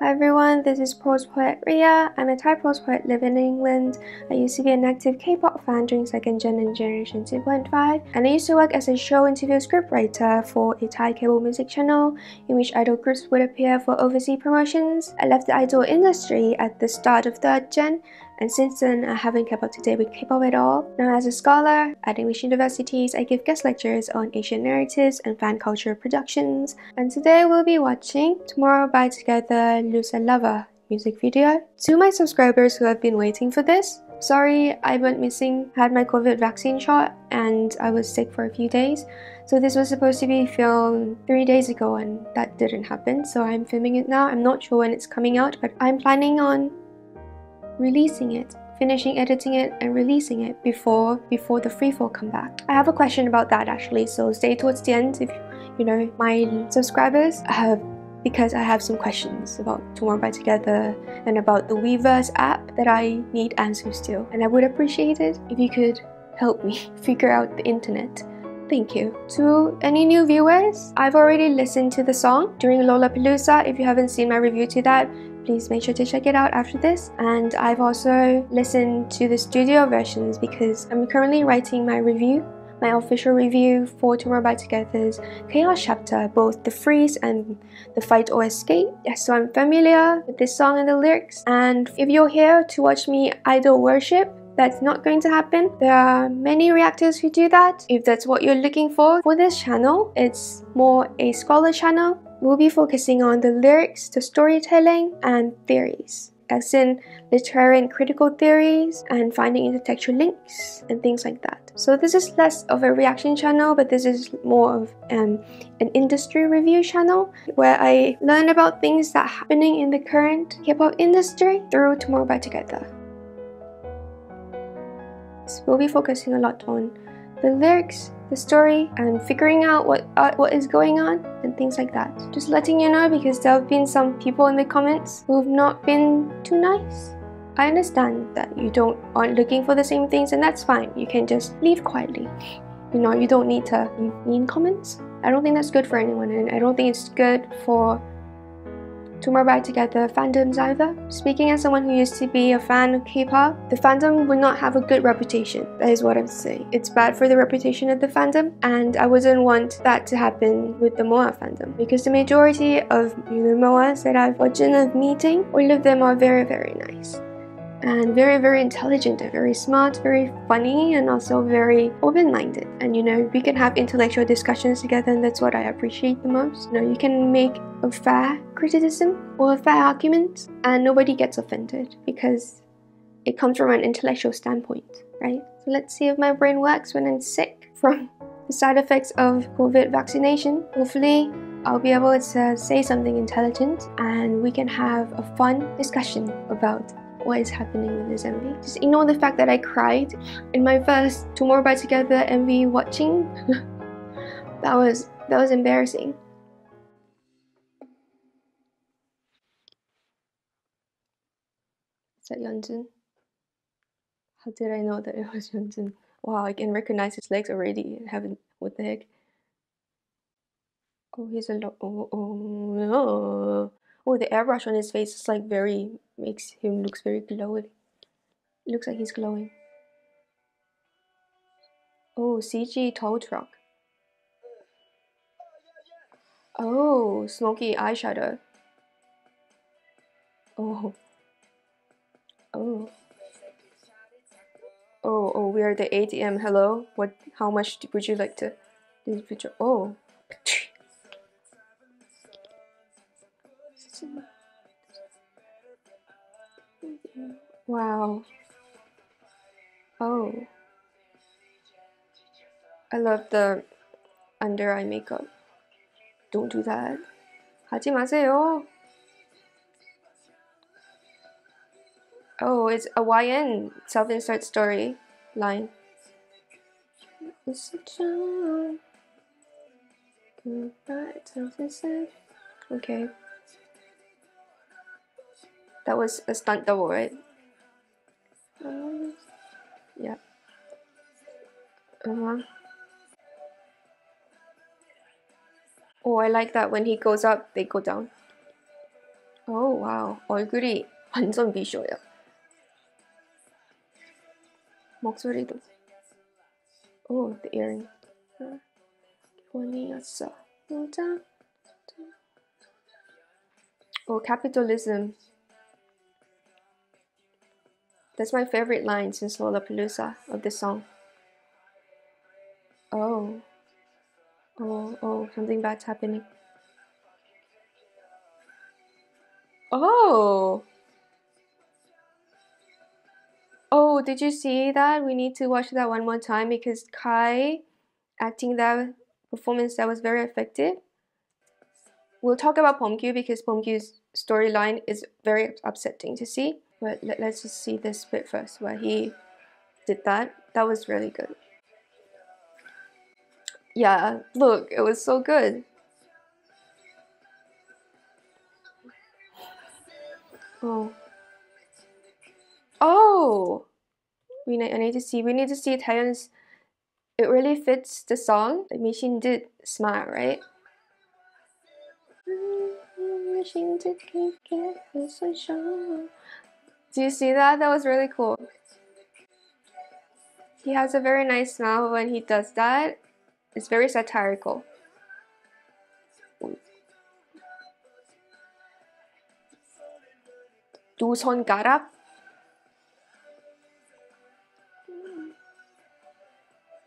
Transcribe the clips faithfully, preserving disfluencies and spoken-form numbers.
Hi everyone, this is prose poet Ria. I'm a Thai prose poet living in England. I used to be an active K-pop fan during second gen and generation two point five, and I used to work as a show interview scriptwriter for a Thai cable music channel in which idol groups would appear for overseas promotions. I left the idol industry at the start of third gen, and since then I haven't kept up to date with K-pop at all. Now as a scholar at English universities, I give guest lectures on Asian narratives and fan culture productions, and today we'll be watching Tomorrow by Together, loser=lover music video. To my subscribers who have been waiting for this, sorry I went missing, had my COVID vaccine shot and I was sick for a few days. So this was supposed to be filmed three days ago and that didn't happen, so I'm filming it now. I'm not sure when it's coming out, but I'm planning on releasing it, finishing editing it and releasing it before before the free fall comeback. I have a question about that actually, so stay towards the end if you know my subscribers, uh, because I have some questions about Tomorrow by Together and about the Weverse app that I need answers to, and I would appreciate it if you could help me figure out the internet. Thank you. To any new viewers, I've already listened to the song during Lollapalooza. If you haven't seen my review to that, please make sure to check it out after this. And I've also listened to the studio versions because I'm currently writing my review, my official review for Tomorrow by Together's Chaos Chapter, both the freeze and the fight or escape. Yes, so I'm familiar with this song and the lyrics. And if you're here to watch me idol worship, that's not going to happen. There are many reactors who do that. If that's what you're looking for, for this channel, it's more a scholar channel. We'll be focusing on the lyrics, the storytelling, and theories, as in literary and critical theories, and finding intertextual links, and things like that. So this is less of a reaction channel, but this is more of um, an industry review channel, where I learn about things that are happening in the current K-pop industry through Tomorrow by Together. So we'll be focusing a lot on the lyrics, the story, and figuring out what uh, what is going on and things like that. Just letting you know, because there have been some people in the comments who have not been too nice. I understand that you don't aren't looking for the same things, and that's fine. You can just leave quietly. You know, you don't need to leave mean comments. I don't think that's good for anyone, and I don't think it's good for Tomorrow by Together fandoms either. Speaking as someone who used to be a fan of K-pop, the fandom would not have a good reputation. That is what I'm saying. It's bad for the reputation of the fandom, and I wouldn't want that to happen with the M O A fandom, because the majority of you know, M O As that I've watched and I've meeting, all of them are very very nice, and very very intelligent, and very smart, very funny, and also very open-minded, and you know, we can have intellectual discussions together, and that's what I appreciate the most. You know, you can make a fair criticism or a fair argument and nobody gets offended because it comes from an intellectual standpoint, right? So let's see if my brain works when I'm sick from the side effects of COVID vaccination. Hopefully I'll be able to say something intelligent and we can have a fun discussion about what is happening with this M V. Just ignore the fact that I cried in my first Tomorrow by Together M V watching. that was that was embarrassing. Is that Yeonjun? How did I know that it was Yeonjun? Wow, I can recognize his legs already. I haven't. What the heck? Oh, he's a lot. Oh, oh no. Oh, the airbrush on his face is like very, makes him looks very glowing. Looks like he's glowing. Oh, C G tow truck. Oh, smoky eyeshadow. Oh. Oh. Oh, oh, we are the A T M. Hello. What? How much would you like to? This picture. Oh. Wow. Oh. I love the under eye makeup. Don't do that. 하지 마세요. Oh, it's a Y N self-insert story line. It's such a goodbye, self-insert. Okay. That was a stunt double, right? Um, yeah. Uh-huh. Oh, I like that when he goes up, they go down. 오, 와우. 얼굴이 완전 미쇼예요. 목소리도. 오, the earring. 원이었어. 모자. 오, capitalism. That's my favorite line since Lollapalooza of this song. Oh. Oh, oh, something bad's happening. Oh! Oh, did you see that? We need to watch that one more time because Kai acting that performance that was very effective. We'll talk about Beomgyu because Beomgyu's storyline is very upsetting to see. But let's just see this bit first where he did that. That was really good. Yeah, look, it was so good. Oh. Oh! We need, I need to see, we need to see Taeyeon's... It really fits the song. Like, Mishin did smile, right? Do you see that? That was really cool. He has a very nice smile when he does that. It's very satirical. 두 손가락.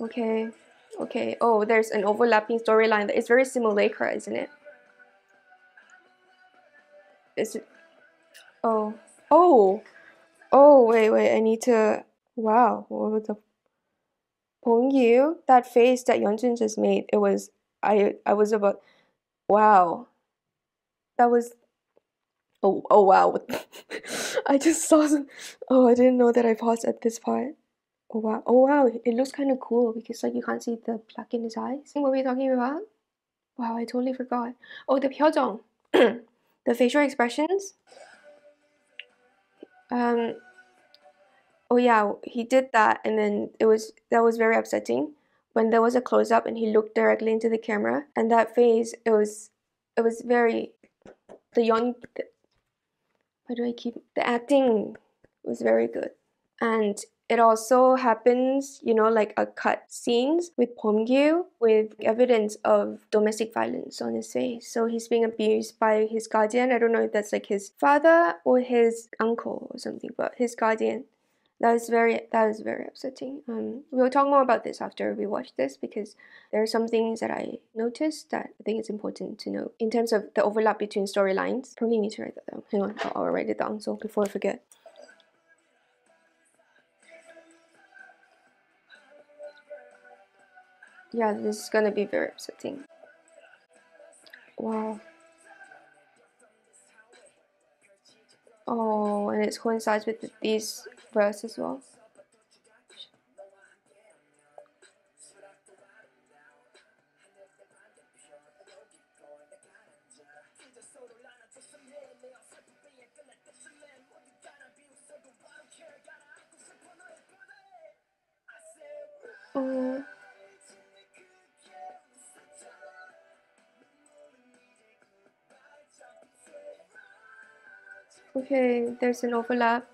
Okay, okay. Oh, there's an overlapping storyline that is very simulacra, isn't it? Is it? Oh, oh, oh. Wait, wait. I need to. Wow, what was the? Beomgyu, that face that Yeonjun just made, it was, I I was about, wow. That was, oh, oh wow. I just saw some, oh, I didn't know that I paused at this part. Oh wow, oh wow, it looks kind of cool because like you can't see the black in his eyes. What were we talking about? Wow, I totally forgot. Oh, the pyeojong, the facial expressions. Um. Oh yeah, he did that and then it was, that was very upsetting when there was a close-up and he looked directly into the camera and that face, it was, it was very, the young, the, why do I keep, the acting was very good. And it also happens, you know, like a cut scenes with Beomgyu with evidence of domestic violence on his face. So he's being abused by his guardian. I don't know if that's like his father or his uncle or something, but his guardian. That is very, that is very upsetting. Um, we'll talk more about this after we watch this because there are some things that I noticed that I think it's important to know in terms of the overlap between storylines. Probably need to write that down. Hang on, I'll, I'll write it down so before I forget. Yeah, this is gonna be very upsetting. Wow. Oh, and it coincides with these verse as well. Oh. Okay, there's an overlap.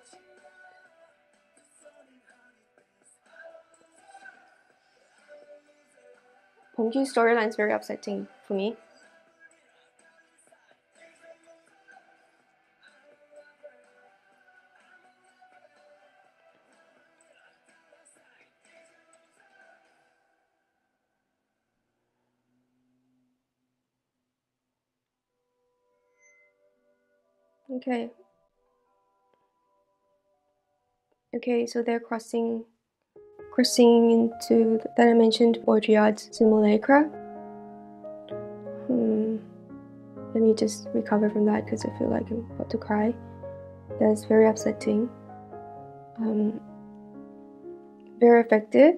Beomgyu's storyline is very upsetting for me. Okay. Okay, so they're crossing crossing into the, that I mentioned Baudrillard's simulacra. Hmm. Let me just recover from that because I feel like I'm about to cry. That's very upsetting. Um, very effective.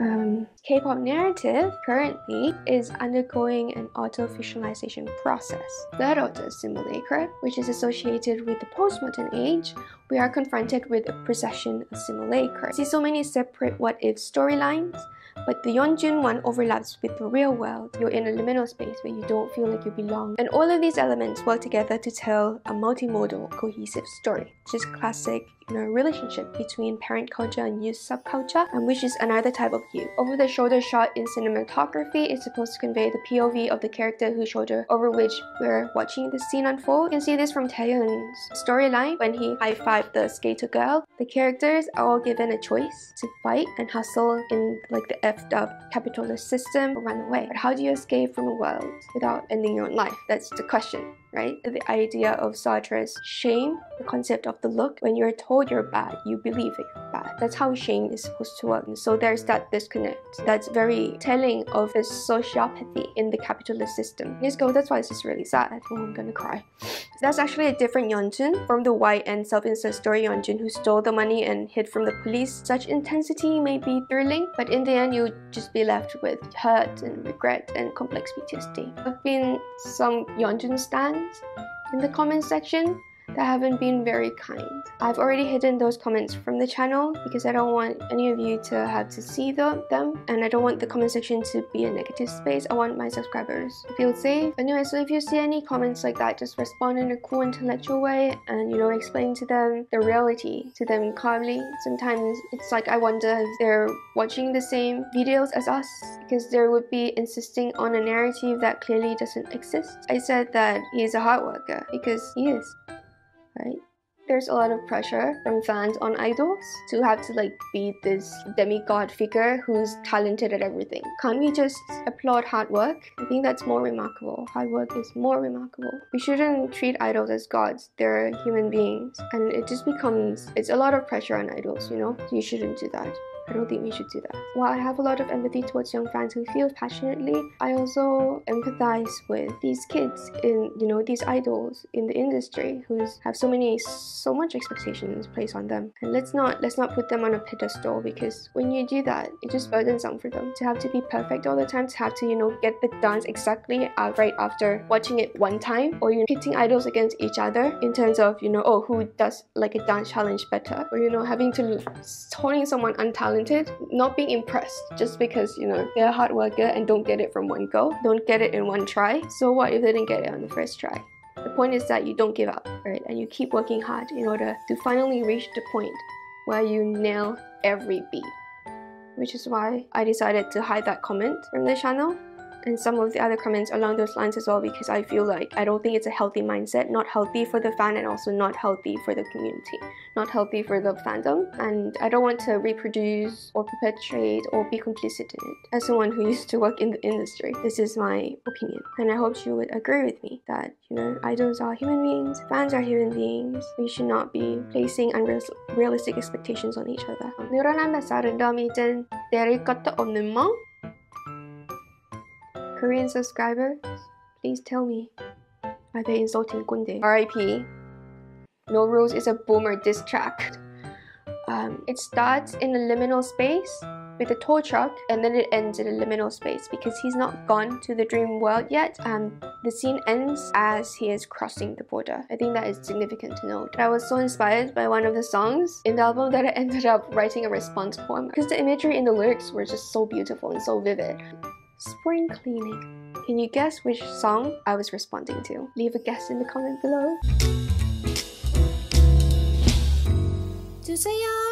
Um, K-pop narrative currently is undergoing an auto-fictionalization process. That auto-simulacra, which is associated with the postmodern age, we are confronted with a procession of simulacra. See so many separate what-if storylines But the Yeonjun one overlaps with the real world. You're in a liminal space where you don't feel like you belong. And all of these elements work together to tell a multimodal, cohesive story. Just classic, you know, relationship between parent culture and youth subculture, and which is another type of youth. Over-the-shoulder shot in cinematography is supposed to convey the P O V of the character whose shoulder over which we're watching the scene unfold. You can see this from Taehyun's storyline when he high-fived the skater girl. The characters are all given a choice to fight and hustle in like the effed up capitalist system or run away. But how do you escape from a world without ending your own life? That's the question, right? The idea of Sartre's shame, the concept of the look. When you're told you're bad, you believe that you're bad. That's how shame is supposed to work. And so there's that disconnect that's very telling of the sociopathy in the capitalist system. Let's go, that's why it's just really sad. I think I'm gonna cry. That's actually a different Yeonjun from the white and self-insert story Yeonjun who stole the money and hid from the police. Such intensity may be thrilling, but in the end you'll just be left with hurt and regret and complex P T S D. There have been some Yeonjun stands in the comment section that haven't been very kind. I've already hidden those comments from the channel because I don't want any of you to have to see them, and I don't want the comment section to be a negative space. I want my subscribers to feel safe. Anyway, so if you see any comments like that, just respond in a cool, intellectual way and, you know, explain to them the reality to them calmly. Sometimes it's like I wonder if they're watching the same videos as us because they would be insisting on a narrative that clearly doesn't exist. I said that he is a hard worker because he is. Right? There's a lot of pressure from fans on idols to have to like be this demigod figure who's talented at everything. Can't we just applaud hard work? I think that's more remarkable. Hard work is more remarkable. We shouldn't treat idols as gods. They're human beings, and it just becomes, it's a lot of pressure on idols, you know? You shouldn't do that. I don't think we should do that. While I have a lot of empathy towards young fans who feel passionately, I also empathize with these kids in, you know, these idols in the industry who have so many, so much expectations placed on them. And let's not, let's not put them on a pedestal, because when you do that, it's just burdensome for them to have to be perfect all the time, to have to, you know, get the dance exactly out right after watching it one time, or you're pitting idols against each other in terms of, you know, oh, who does like a dance challenge better, or, you know, having to holding someone untalented. Not being impressed just because, you know, they're a hard worker and don't get it from one go, don't get it in one try. So what if they didn't get it on the first try? The point is that you don't give up, right? And you keep working hard in order to finally reach the point where you nail every beat, which is why I decided to hide that comment from the channel and some of the other comments along those lines as well, because I feel like I don't think it's a healthy mindset. Not healthy for the fan, and also not healthy for the community, not healthy for the fandom, and I don't want to reproduce or perpetuate or be complicit in it. As someone who used to work in the industry, this is my opinion, and I hope you would agree with me that, you know, idols are human beings, fans are human beings. We should not be placing unrealistic expectations on each other. 늘어나면서 랜덤이 된 내릴 것도 없는 뭐? Korean subscribers, please tell me, are they insulting Kunde? R I P No Rules is a boomer diss track. Um, it starts in a liminal space with a tow truck, and then it ends in a liminal space because he's not gone to the dream world yet. Um, the scene ends as he is crossing the border. I think that is significant to note. I was so inspired by one of the songs in the album that I ended up writing a response poem because the imagery in the lyrics were just so beautiful and so vivid. Spring cleaning. Can you guess which song I was responding to? Leave a guess in the comment below.